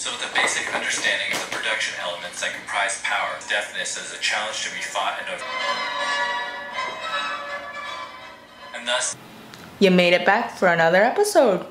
So with a basic understanding of the production elements that comprise power, deafness is a challenge to be fought and overcome. And thus... You made it back for another episode.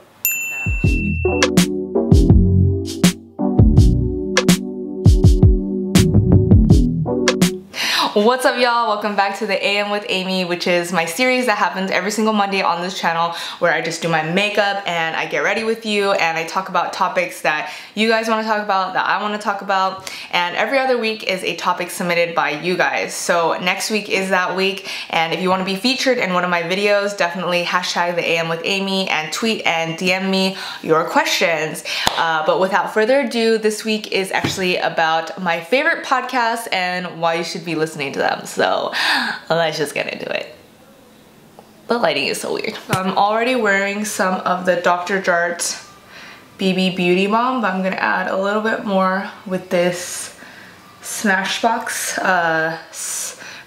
What's up, y'all? Welcome back to the AM with Amy, which is my series that happens every single Monday on this channel where I just do my makeup and I get ready with you and I talk about topics that you guys want to talk about, that I want to talk about, and every other week is a topic submitted by you guys. So next week is that week, and if you want to be featured in one of my videos, definitely hashtag the AM with Amy and tweet and DM me your questions. But without further ado, this week is actually about my favorite podcasts and why you should be listening to them, so let's just get into it. The lighting is so weird. I'm already wearing some of the Dr. Jart+ BB Beauty Bomb, but I'm gonna add a little bit more with this Smashbox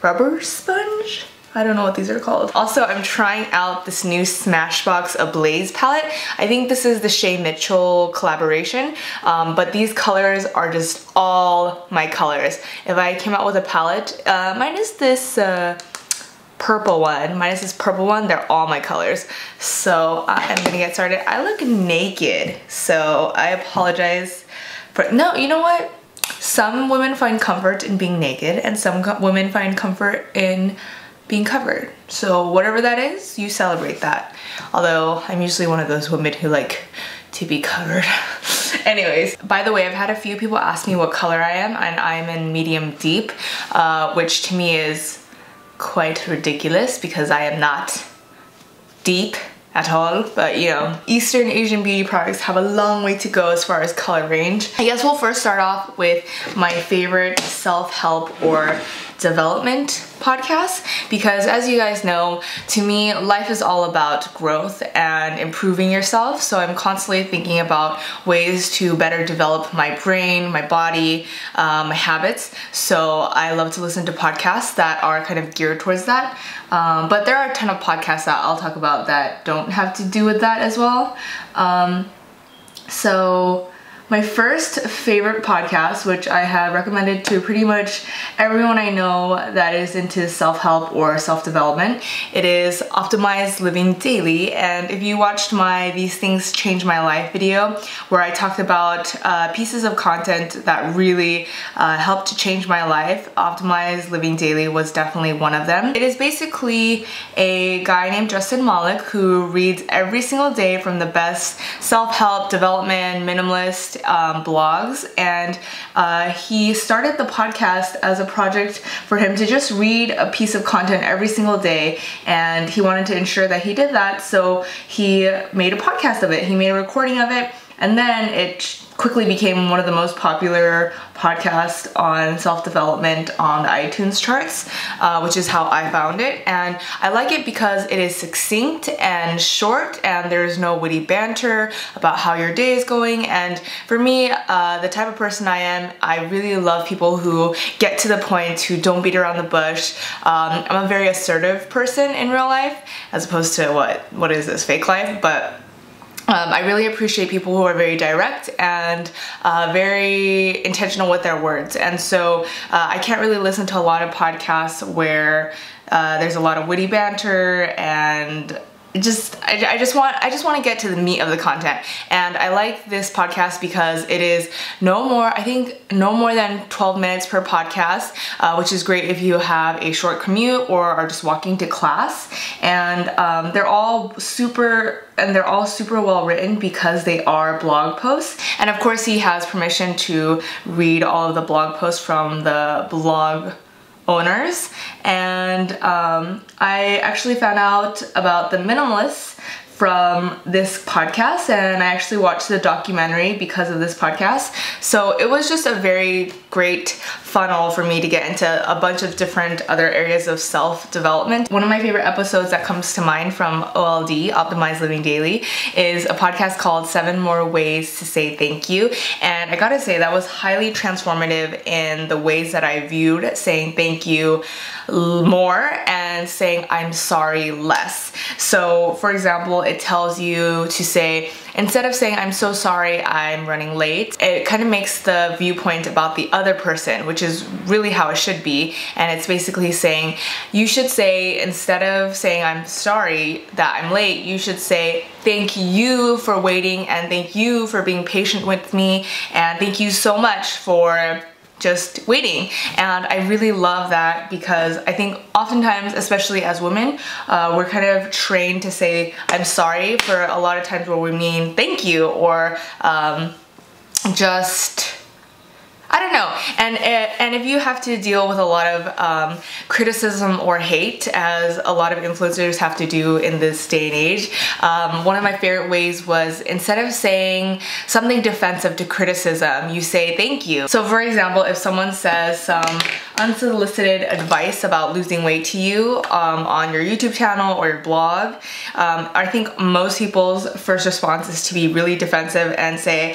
rubber sponge. I don't know what these are called. Also, I'm trying out this new Smashbox Ablaze palette. I think this is the Shay Mitchell collaboration, but these colors are just all my colors. If I came out with a palette, minus this purple one, they're all my colors. So I'm gonna get started. I look naked, so I apologize for, no, you know what? Some women find comfort in being naked and some women find comfort in being covered. So whatever that is, you celebrate that. Although I'm usually one of those women who like to be covered. Anyways, by the way, I've had a few people ask me what color I am, and I'm in medium deep, which to me is quite ridiculous because I am not deep at all, but you know, Eastern Asian beauty products have a long way to go as far as color range. I guess we'll first start off with my favorite self-help or development podcast, because as you guys know, to me, life is all about growth and improving yourself. So I'm constantly thinking about ways to better develop my brain, my body, my habits. So I love to listen to podcasts that are kind of geared towards that. But there are a ton of podcasts that I'll talk about that don't have to do with that as well. So my first favorite podcast, which I have recommended to pretty much everyone I know that is into self-help or self-development, it is Optimal Living Daily. And if you watched my These Things Change My Life video, where I talked about pieces of content that really helped to change my life, Optimal Living Daily was definitely one of them. It is basically a guy named Justin Malik who reads every single day from the best self-help, development, minimalist, blogs, and he started the podcast as a project for him to just read a piece of content every single day, and he wanted to ensure that he did that, so he made a podcast of it. He made a recording of it, and then it quickly became one of the most popular podcasts on self-development on the iTunes charts, which is how I found it. And I like it because it is succinct and short, and there's no witty banter about how your day is going. And for me, the type of person I am, I really love people who get to the point, who don't beat around the bush. I'm a very assertive person in real life, as opposed to what is this, fake life? But I really appreciate people who are very direct and very intentional with their words. And so I can't really listen to a lot of podcasts where there's a lot of witty banter, and I just want to get to the meat of the content. And I like this podcast because it is no more than 12 minutes per podcast, which is great if you have a short commute or are just walking to class. And they're all super well written because they are blog posts. And of course he has permission to read all of the blog posts from the blog owners. And I actually found out about the Minimalists from this podcast, and I actually watched the documentary because of this podcast. So it was just a very great funnel for me to get into a bunch of different other areas of self-development. One of my favorite episodes that comes to mind from OLD, Optimize Living Daily, is a podcast called 7 More Ways to Say Thank You. And I gotta say, that was highly transformative in the ways that I viewed saying thank you more and saying I'm sorry less. So for example, it tells you to say, instead of saying, I'm so sorry, I'm running late, it kind of makes the viewpoint about the other person, which is really how it should be. And it's basically saying, you should say, instead of saying, I'm sorry that I'm late, you should say, thank you for waiting, and thank you for being patient with me, and thank you so much for just waiting. And I really love that, because I think oftentimes, especially as women, we're kind of trained to say I'm sorry for a lot of times where we mean thank you, or just, I don't know. And if you have to deal with a lot of criticism or hate, as a lot of influencers have to do in this day and age, one of my favorite ways was, instead of saying something defensive to criticism, you say thank you. So for example, if someone says some unsolicited advice about losing weight to you on your YouTube channel or your blog, I think most people's first response is to be really defensive and say,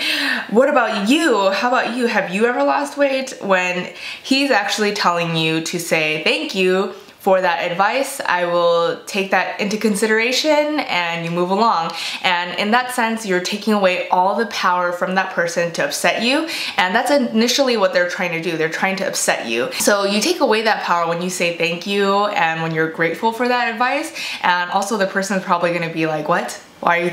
what about you? How about you? Have you ever lost weight? When he's actually telling you to say thank you for that advice, I will take that into consideration, and you move along. And in that sense, you're taking away all the power from that person to upset you, and that's initially what they're trying to do. They're trying to upset you. So you take away that power when you say thank you and when you're grateful for that advice. And also the person's probably gonna be like, what? Why are you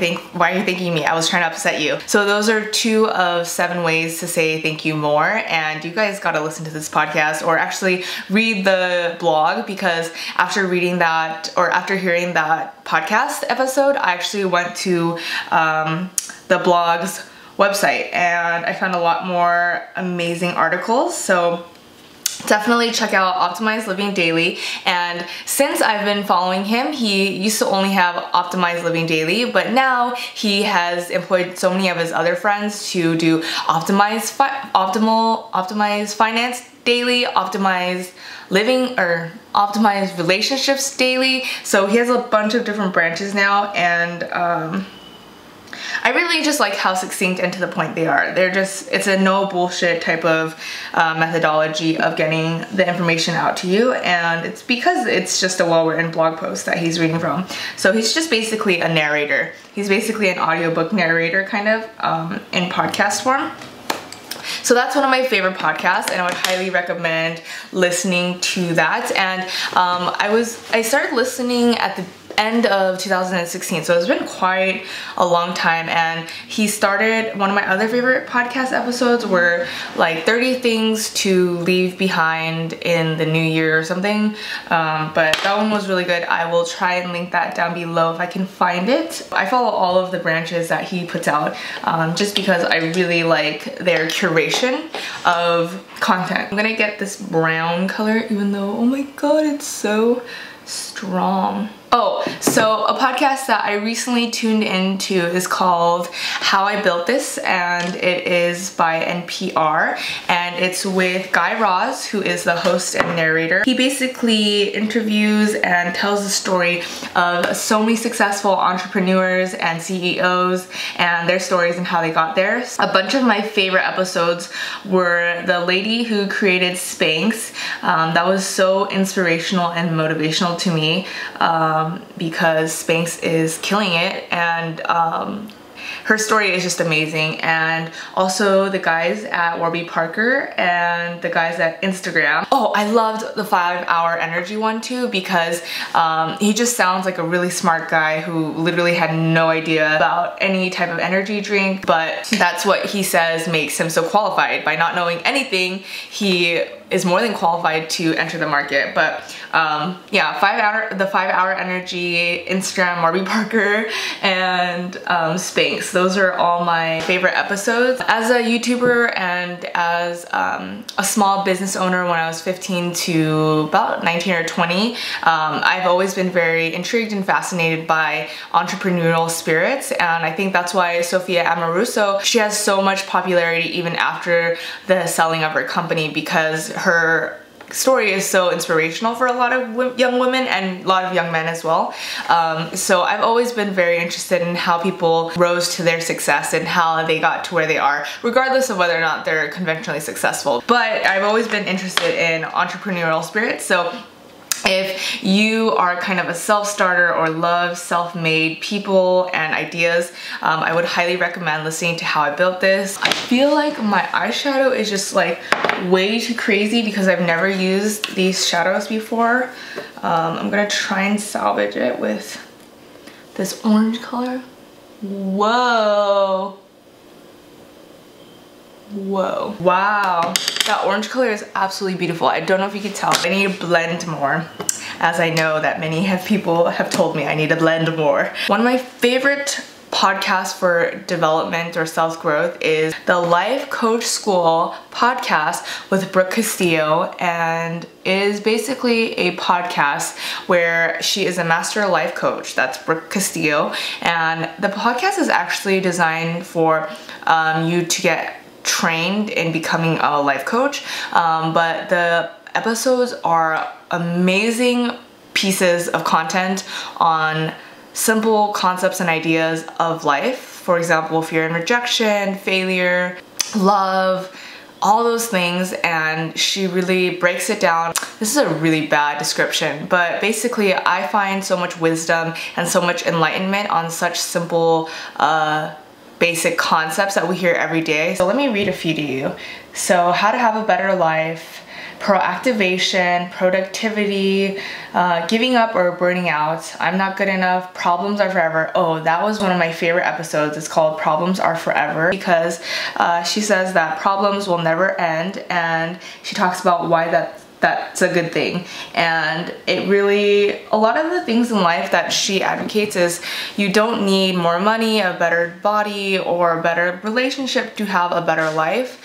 thanking me? I was trying to upset you. So those are 2 of 7 ways to say thank you more, and you guys gotta listen to this podcast, or actually read the blog, because after reading that, or after hearing that podcast episode, I actually went to the blog's website, and I found a lot more amazing articles. So definitely check out Optimized Living Daily. And since I've been following him, he used to only have Optimized Living Daily, but now he has employed so many of his other friends to do Optimized Finance Daily, Optimized Living, or Optimized Relationships Daily. So he has a bunch of different branches now, and I really just like how succinct and to the point they are. They're just, it's a no bullshit type of methodology of getting the information out to you, and it's because it's just a well-written blog post that he's reading from. So he's just basically a narrator. He's basically an audiobook narrator kind of in podcast form. So that's one of my favorite podcasts, and I would highly recommend listening to that. And I started listening at the end of 2016, so it's been quite a long time. And he started, one of my other favorite podcast episodes were like 30 things to leave behind in the new year or something, but that one was really good. I will try and link that down below if I can find it. I follow all of the branches that he puts out just because I really like their curation of content. I'm gonna get this brown color, even though, oh my god, it's so strong. Oh, so a podcast that I recently tuned into is called How I Built This, and it is by NPR, and it's with Guy Raz, who is the host and narrator. He basically interviews and tells the story of so many successful entrepreneurs and CEOs and their stories and how they got there. A bunch of my favorite episodes were the lady who created Spanx. That was so inspirational and motivational to me. Because Spanx is killing it, and her story is just amazing. And also the guys at Warby Parker and the guys at Instagram. Oh, I loved the 5 Hour Energy one too, because he just sounds like a really smart guy who literally had no idea about any type of energy drink, but that's what he says makes him so qualified. By not knowing anything, he is more than qualified to enter the market. But yeah, the 5 Hour Energy, Instagram, Warby Parker, and Spanx. Those are all my favorite episodes. As a YouTuber and as a small business owner, when I was 15 to about 19 or 20, I've always been very intrigued and fascinated by entrepreneurial spirits, and I think that's why Sophia Amoruso, she has so much popularity even after the selling of her company, because her story is so inspirational for a lot of young women and a lot of young men as well. So I've always been very interested in how people rose to their success and how they got to where they are, regardless of whether or not they're conventionally successful. But I've always been interested in entrepreneurial spirit, so If you are kind of a self-starter or love self-made people and ideas, I would highly recommend listening to How I Built This. I feel like my eyeshadow is just like way too crazy because I've never used these shadows before. I'm gonna try and salvage it with this orange color. Whoa. Whoa. Wow. That orange color is absolutely beautiful. I don't know if you can tell. I need to blend more, as I know that people have told me I need to blend more. One of my favorite podcasts for development or self-growth is the Life Coach School podcast with Brooke Castillo, and it is basically a podcast where she is a master life coach. That's Brooke Castillo, and the podcast is actually designed for you to get trained in becoming a life coach, but the episodes are amazing pieces of content on simple concepts and ideas of life. For example, fear and rejection, failure, love, all those things, and she really breaks it down. This is a really bad description, but basically I find so much wisdom and so much enlightenment on such simple basic concepts that we hear every day. So let me read a few to you. So how to have a better life, proactivation, productivity, giving up or burning out, I'm not good enough, problems are forever. Oh, that was one of my favorite episodes. It's called Problems Are Forever, because she says that problems will never end, and she talks about why that's a good thing. And it really, a lot of the things in life that she advocates is you don't need more money, a better body, or a better relationship to have a better life.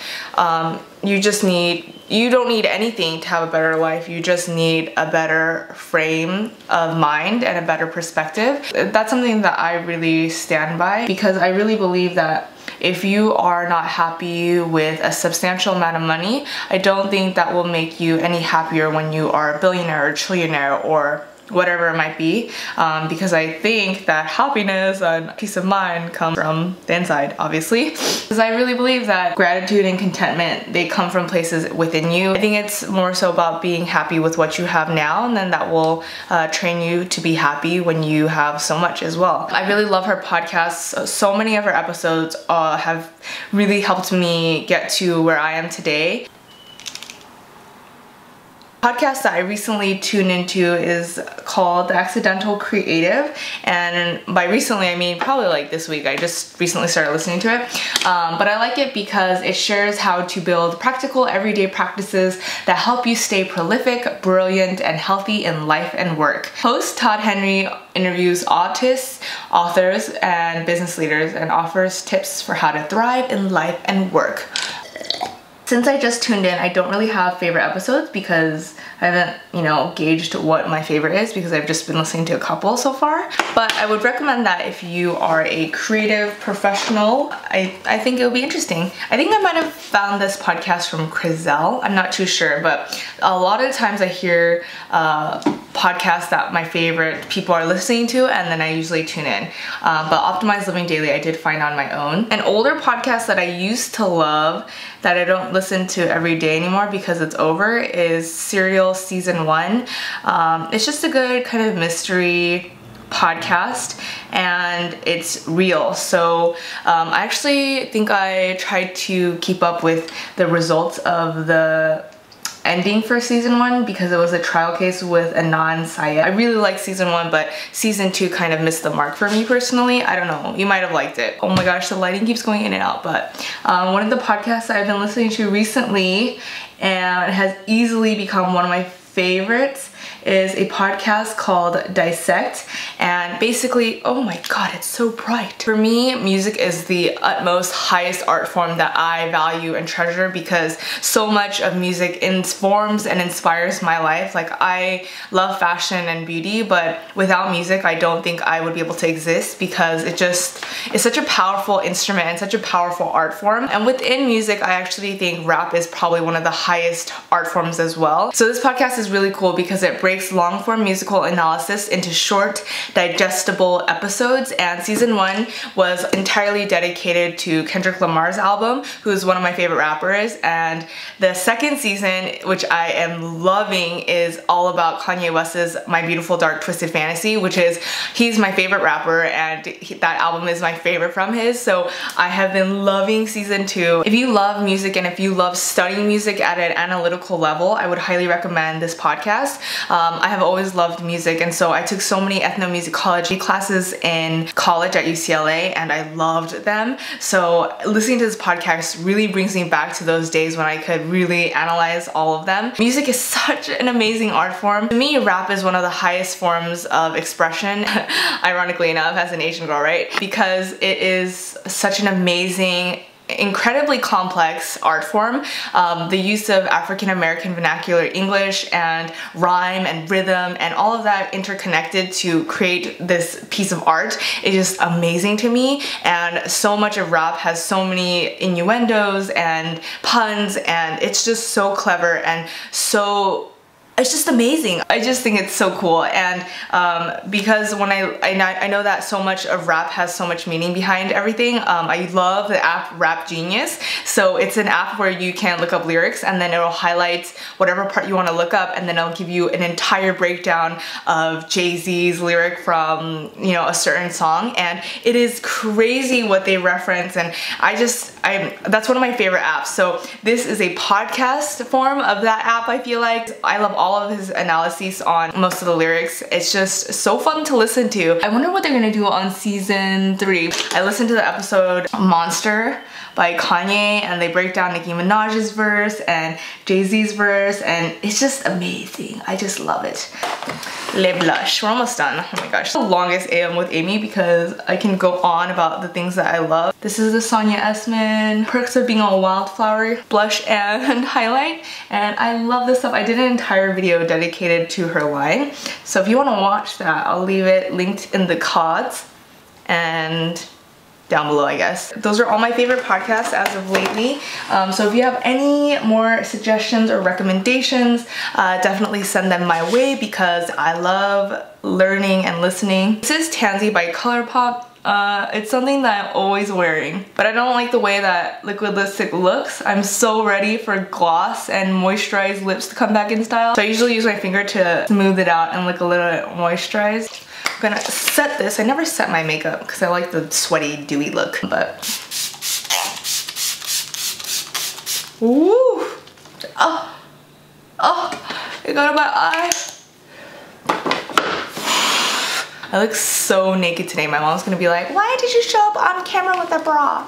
You don't need anything to have a better life. You just need a better frame of mind and a better perspective. That's something that I really stand by, because I really believe that if you are not happy with a substantial amount of money, I don't think that will make you any happier when you are a billionaire or trillionaire or whatever it might be, because I think that happiness and peace of mind come from the inside, obviously. Because I really believe that gratitude and contentment, they come from places within you. I think it's more so about being happy with what you have now, and then that will train you to be happy when you have so much as well. I really love her podcasts. So many of her episodes have really helped me get to where I am today. Podcast that I recently tuned into is called The Accidental Creative, and by recently I mean probably like this week. I just recently started listening to it, but I like it because it shares how to build practical everyday practices that help you stay prolific, brilliant, and healthy in life and work. Host Todd Henry interviews artists, authors, and business leaders and offers tips for how to thrive in life and work. Since I just tuned in, I don't really have favorite episodes because I haven't, gauged what my favorite is, because I've just been listening to a couple so far. But I would recommend that if you are a creative professional. I think it would be interesting. I think I might have found this podcast from Chriselle. I'm not too sure, but a lot of times I hear podcasts that my favorite people are listening to, and then I usually tune in. But Optimal Living Daily I did find on my own. An older podcast that I used to love that I don't listen to every day anymore because it's over is Serial Season 1. It's just a good kind of mystery podcast, and it's real. So I actually think I tried to keep up with the results of the ending for Season 1 because it was a trial case with a non-Saya. I really like Season 1, but Season 2 kind of missed the mark for me personally. I don't know, you might have liked it. Oh my gosh, the lighting keeps going in and out, but one of the podcasts that I've been listening to recently, and it has easily become one of my favorites, is a podcast called Dissect, and basically, oh my god, it's so bright. For me, music is the utmost highest art form that I value and treasure, because so much of music informs and inspires my life. Like, I love fashion and beauty, but without music I don't think I would be able to exist, because it's such a powerful instrument and such a powerful art form. And within music, I actually think rap is probably one of the highest art forms as well. So this podcast is really cool because it brings breaks long-form musical analysis into short, digestible episodes, and season one was entirely dedicated to Kendrick Lamar's album, who is one of my favorite rappers, and the second season, which I am loving, is all about Kanye West's My Beautiful Dark Twisted Fantasy, which is, he's my favorite rapper, and that album is my favorite from his, so I have been loving season two. If you love music and if you love studying music at an analytical level, I would highly recommend this podcast. I have always loved music, and so I took so many ethnomusicology classes in college at UCLA, and I loved them. So listening to this podcast really brings me back to those days when I could really analyze all of them. Music is such an amazing art form. To me, rap is one of the highest forms of expression, ironically enough, as an Asian girl, right? Because it is such an amazing, incredibly complex art form. The use of African-American vernacular English and rhyme and rhythm and all of that interconnected to create this piece of art is just amazing to me, and so much of rap has so many innuendos and puns, and it's just so clever and so it's just amazing. I just think it's so cool, and because when I know that so much of rap has so much meaning behind everything, I love the app Rap Genius. So it's an app where you can look up lyrics and then it'll highlight whatever part you want to look up, and then it'll give you an entire breakdown of Jay-Z's lyric from, you know, a certain song, and it is crazy what they reference, and that's one of my favorite apps. So this is a podcast form of that app, I feel like. I love all of his analyses on most of the lyrics. It's just so fun to listen to. I wonder what they're gonna do on season three. I listened to the episode Monster by Kanye, and they break down Nicki Minaj's verse and Jay-Z's verse, and it's just amazing. I just love it. Le blush. We're almost done. Oh my gosh. The longest AM with Amy because I can go on about the things that I love. This is the Sonia Essman Perks of Being a Wildflower blush and highlight, and I love this stuff. I did an entire video dedicated to her line, so if you want to watch that, I'll leave it linked in the cards and down below, I guess. Those are all my favorite podcasts as of lately. So if you have any more suggestions or recommendations, definitely send them my way because I love learning and listening. This is Tansy by ColourPop. It's something that I'm always wearing, but I don't like the way that liquid lipstick looks. I'm so ready for gloss and moisturized lips to come back in style. So I usually use my finger to smooth it out and look a little bit moisturized. I'm gonna set this. I never set my makeup because I like the sweaty, dewy look, but... Ooh! Oh! Oh! It got in my eye! I look so naked today. My mom's gonna be like, why did you show up on camera with a bra?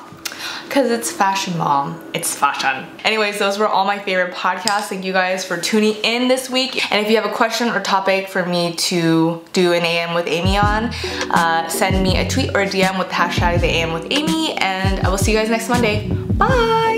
Because it's fashion, mom. It's fashion. Anyways, those were all my favorite podcasts. Thank you guys for tuning in this week. And if you have a question or topic for me to do an AM with Amy on, send me a tweet or a DM with the hashtag TheAMWithAmy, and I will see you guys next Monday. Bye!